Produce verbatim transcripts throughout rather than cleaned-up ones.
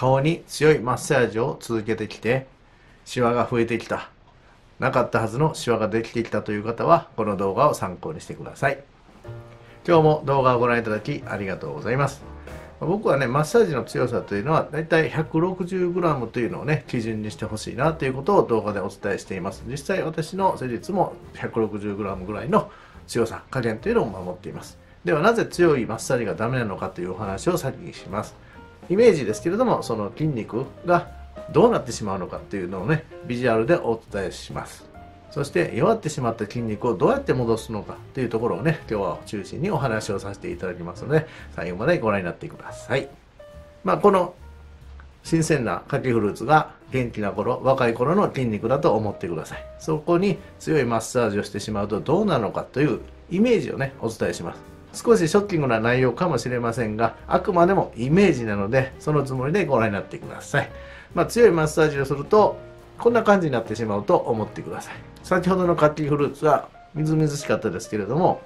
顔に強いマッサージを続けてきて、シワが増えてきた、なかったはずのシワができてきたという方は、この動画を参考にしてください。今日も動画をご覧いただきありがとうございます。僕はね、マッサージの強さというのは、だいたい ひゃくろくじゅうグラム というのをね、基準にしてほしいなということを動画でお伝えしています。実際私の施術も ひゃくろくじゅうグラム ぐらいの強さ、加減というのを守っています。ではなぜ強いマッサージがダメなのかというお話を先にします。イメージですけれども、その筋肉がどうなってしまうのかというのをね、ビジュアルでお伝えします。そして弱ってしまった筋肉をどうやって戻すのかというところをね、今日は中心にお話をさせていただきますので、最後までご覧になってください。まあ、この新鮮な柿フルーツが元気な頃、若い頃の筋肉だと思ってください。そこに強いマッサージをしてしまうとどうなのかというイメージをね、お伝えします。少しショッキングな内容かもしれませんが、あくまでもイメージなので、そのつもりでご覧になってください。まあ、強いマッサージをすると、こんな感じになってしまうと思ってください。先ほどの柿フルーツはみずみずしかったですけれども、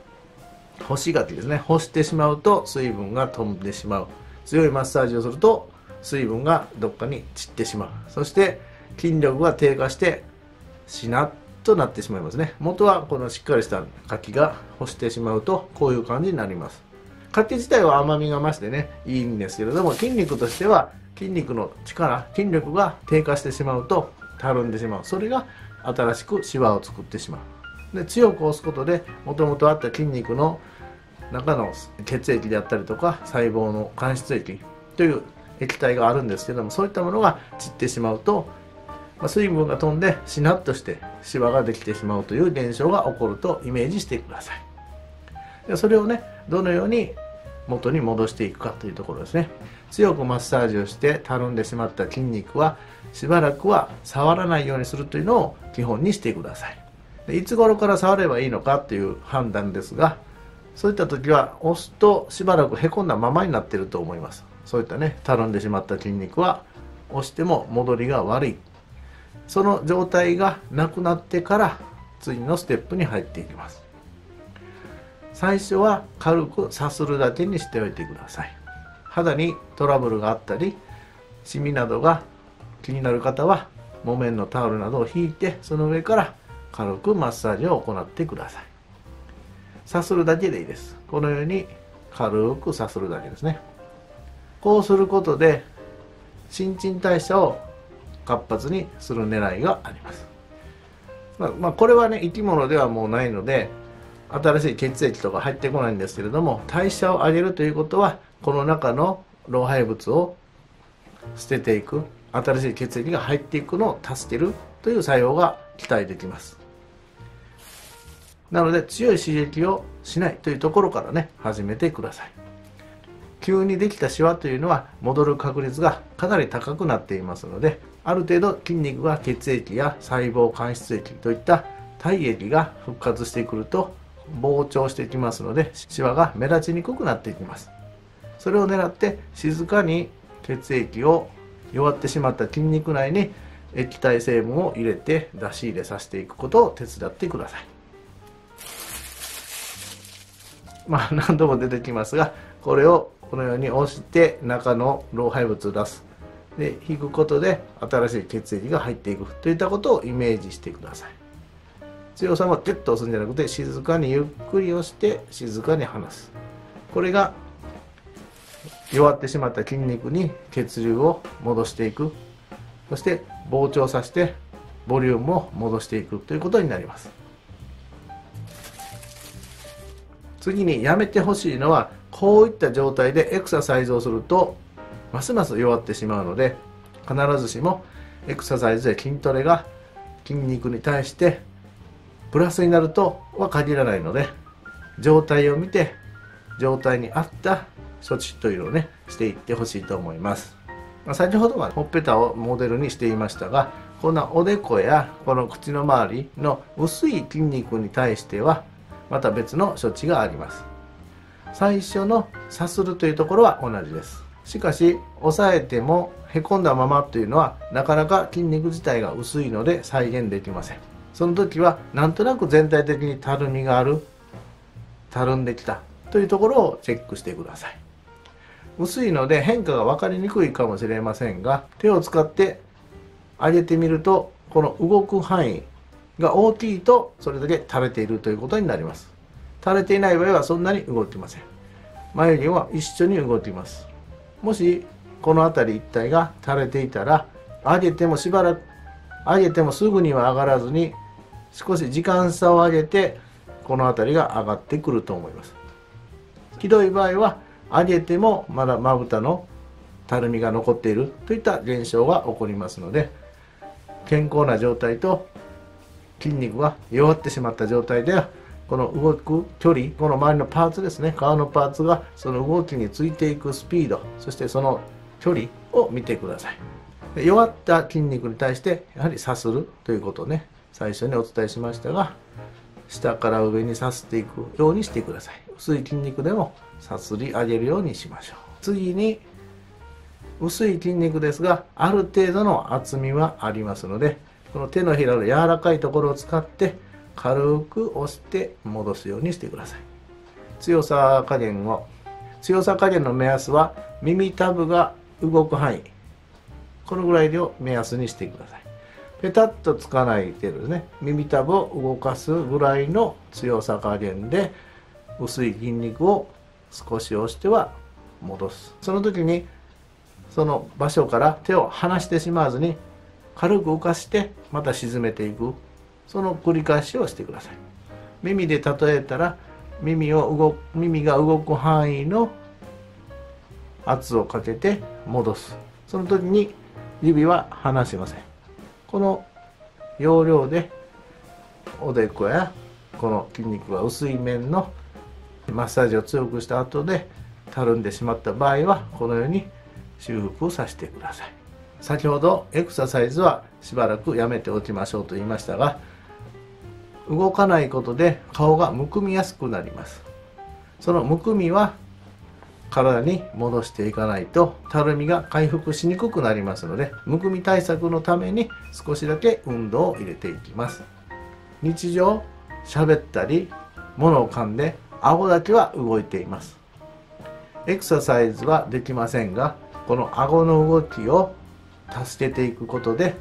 干し柿ですね。干してしまうと水分が飛んでしまう。強いマッサージをすると水分がどっかに散ってしまう。そして筋力が低下してしなっとなってしまいますね。元はこのしっかりした柿が干してしまうとこういう感じになります。柿自体は甘みが増してね、いいんですけれども、筋肉としては筋肉の力、筋力が低下してしまうとたるんでしまう。それが新しくシワを作ってしまう。で、強く押すことでもともとあった筋肉の中の血液であったりとか細胞の間質液という液体があるんですけども、そういったものが散ってしまうと、まあ、水分が飛んでしなっとしてシワができてしまうという現象が起こるとイメージしてください。で、それをね、どのように元に戻していくかというところですね。強くマッサージをしてたるんでしまった筋肉はしばらくは触らないようにするというのを基本にしてください。で、いつ頃から触ればいいのかという判断ですが、そういった時は押すとしばらくへこんだままになっていると思います。そういったね、たるんでしまった筋肉は押しても戻りが悪い。その状態がなくなってから次のステップに入っていきます。最初は軽くさするだけにしておいてください。肌にトラブルがあったり、シミなどが気になる方は木綿のタオルなどを引いて、その上から軽くマッサージを行ってください。さするだけでいいです。このように軽くさするだけですね。こうすることで新陳代謝を活発にする狙いがあります。まあ、まあ、これはね、生き物ではもうないので新しい血液とか入ってこないんですけれども、代謝を上げるということはこの中の老廃物を捨てていく、新しい血液が入っていくのを助けるという作用が期待できます。なので強い刺激をしないというところからね、始めてください。急にできたシワというのは戻る確率がかなり高くなっていますので、ある程度筋肉が血液や細胞間質液といった体液が復活してくると膨張してきますので、シワが目立ちにくくなっていきます。それを狙って静かに血液を弱ってしまった筋肉内に液体成分を入れて出し入れさせていくことを手伝ってください。まあ、何度も出てきますが、これをこのように押して中の老廃物を出す。で、引くことで新しい血液が入っていくといったことをイメージしてください。強さもギュッと押すんじゃなくて、静かにゆっくり押して静かに離す。これが弱ってしまった筋肉に血流を戻していく。そして膨張させてボリュームを戻していくということになります。次にやめてほしいのは、こういった状態でエクササイズをするとますます弱ってしまうので、必ずしもエクササイズや筋トレが筋肉に対してプラスになるとは限らないので、状態を見て状態に合った処置というのをね、していってほしいと思います。まあ、先ほどはほっぺたをモデルにしていましたが、こんなおでこやこの口の周りの薄い筋肉に対してはまた別の処置があります。最初のさするというところは同じです。しかし押さえてもへこんだままというのはなかなか筋肉自体が薄いので再現できません。その時はなんとなく全体的にたるみがある、たるんできたというところをチェックしてください。薄いので変化が分かりにくいかもしれませんが、手を使って上げてみると、この動く範囲が大きいとそれだけ垂れているということになります。垂れていない場合はそんなに動いてません。眉毛は一緒に動いています。もしこの辺り一帯が垂れていたら、上げてもしばらく上げてもすぐには上がらずに、少し時間差を上げてこの辺りが上がってくると思います。ひどい場合は上げてもまだまぶたのたるみが残っているといった現象が起こりますので、健康な状態と筋肉が弱ってしまった状態では、この動く距離、この周りのパーツですね、皮のパーツがその動きについていくスピード、そしてその距離を見てください。弱った筋肉に対してやはりさするということをね、最初にお伝えしましたが、下から上にさすっていくようにしてください。薄い筋肉でもさすり上げるようにしましょう。次に薄い筋肉ですが、ある程度の厚みはありますので、この手のひらの柔らかいところを使って軽く押して戻すようにしてください。強さ加減を強さ加減の目安は、耳たぶが動く範囲、このぐらいを目安にしてください。ペタッとつかない程度ですね、耳たぶを動かすぐらいの強さ加減で薄い筋肉を少し押しては戻す。その時にその場所から手を離してしまわずに、軽く浮かしてまた沈めていく、その繰り返しをしてください。耳で例えたら、耳を動耳が動く範囲の圧をかけて戻す。その時に指は離しません。この要領でおでこやこの筋肉が薄い面のマッサージを強くした後でたるんでしまった場合は、このように修復をさせてください。先ほどエクササイズはしばらくやめておきましょうと言いましたが、動かないことで顔がむくみやすくなります。そのむくみは体に戻していかないとたるみが回復しにくくなりますので、むくみ対策のために少しだけ運動を入れていきます。日常喋ったり物を噛んで顎だけは動いています。エクササイズはできませんが、この顎の動きを助けていくことで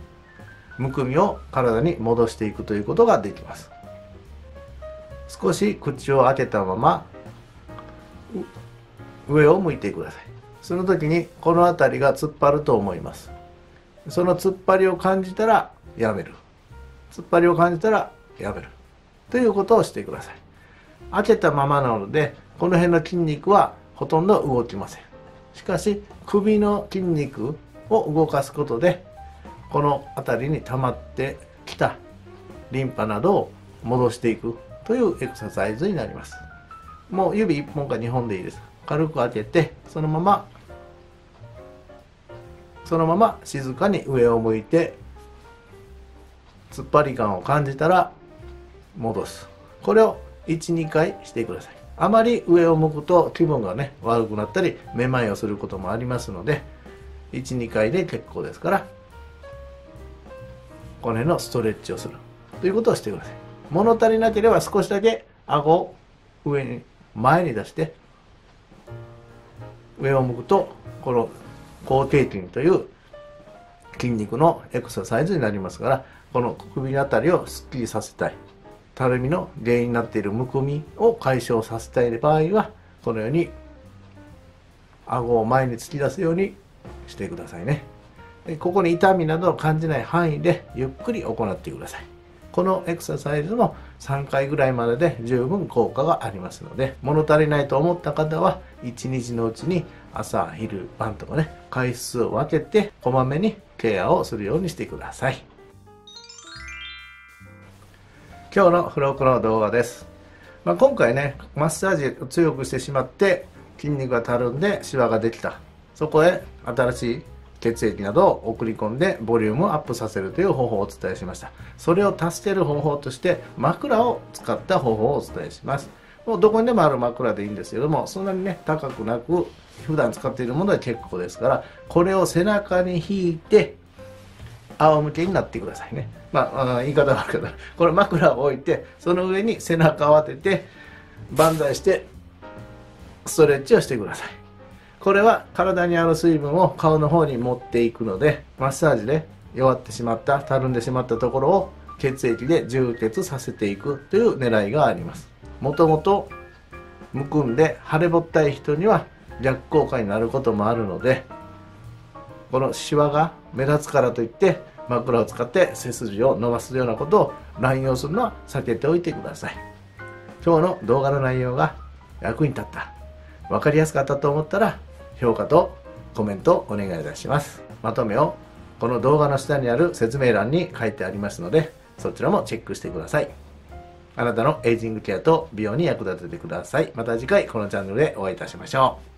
むくみを体に戻していくということができます。少し口を開けたまま上を向いてください。その時にこの辺りが突っ張ると思います。その突っ張りを感じたらやめる、突っ張りを感じたらやめるということをしてください。開けたままなのでこの辺の筋肉はほとんど動きません。しかし首の筋肉を動かすことで、この辺りに溜まってきたリンパなどを戻していくというエクササイズになります。もう指いっぽんかにほんでいいです。軽く当てて、そのままそのまま静かに上を向いて、突っ張り感を感じたら戻す。これをいち、にかいしてください。あまり上を向くと気分がね悪くなったりめまいをすることもありますので、いち、にかいで結構ですから、この辺のストレッチをするということをしてください。物足りなければ少しだけ顎を上に前に出して、上を向くとこの後傾筋という筋肉のエクササイズになりますから、この首のあたりをすっきりさせたい、たるみの原因になっているむくみを解消させたい場合は、このように顎を前に突き出すようにしてくださいね。ここに痛みなどを感じない範囲でゆっくり行ってください。このエクササイズもさんかいぐらいまでで十分効果がありますので、物足りないと思った方はいちにちのうちに朝昼晩とかね、回数を分けてこまめにケアをするようにしてください。今日のフロークの動画です。まあ、今回ねマッサージを強くしてしまって筋肉がたるんでシワができた、そこへ新しい血液などを送り込んでボリュームをアップさせるという方法をお伝えしました。それを助ける方法として枕を使った方法をお伝えします。もうどこにでもある枕でいいんですけども、そんなにね高くなく普段使っているものは結構ですから、これを背中に引いて仰向けになってくださいね。まあ言い方悪いけど、これ枕を置いてその上に背中を当てて万歳してストレッチをしてください。これは体にある水分を顔の方に持っていくので、マッサージで弱ってしまった、たるんでしまったところを血液で充血させていくという狙いがあります。もともとむくんで腫れぼったい人には逆効果になることもあるので、このシワが目立つからといって枕を使って背筋を伸ばすようなことを乱用するのは避けておいてください。今日の動画の内容が役に立った、分かりやすかったと思ったら評価とコメントをお願いいたします。まとめをこの動画の下にある説明欄に書いてありますので、そちらもチェックしてください。あなたのエイジングケアと美容に役立ててください。また次回このチャンネルでお会いいたしましょう。